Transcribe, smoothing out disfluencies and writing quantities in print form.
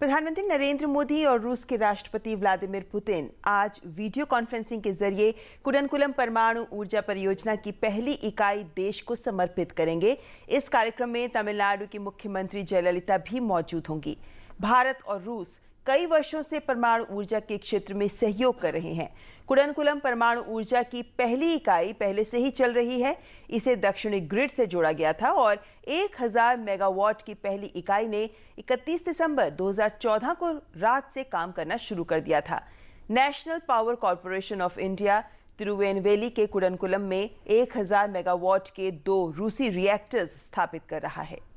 प्रधानमंत्री नरेंद्र मोदी और रूस के राष्ट्रपति व्लादिमीर पुतिन आज वीडियो कॉन्फ्रेंसिंग के जरिए कुडनकुलम परमाणु ऊर्जा परियोजना की पहली इकाई देश को समर्पित करेंगे। इस कार्यक्रम में तमिलनाडु की मुख्यमंत्री जयललिता भी मौजूद होंगी। भारत और रूस कई वर्षों से परमाणु ऊर्जा के क्षेत्र में सहयोग कर रहे हैं। कुडनकुलम परमाणु ऊर्जा की पहली इकाई पहले से ही चल रही है। इसे दक्षिणी ग्रिड से जोड़ा गया था और 1000 मेगावाट की पहली इकाई ने 31 दिसंबर 2014 को रात से काम करना शुरू कर दिया था। National power corporation of India Tirunelveli के कुडनकुलम में 1000 मेगावाट के 2 रूसी रिएक्टर्स स्थापित कर रहा है।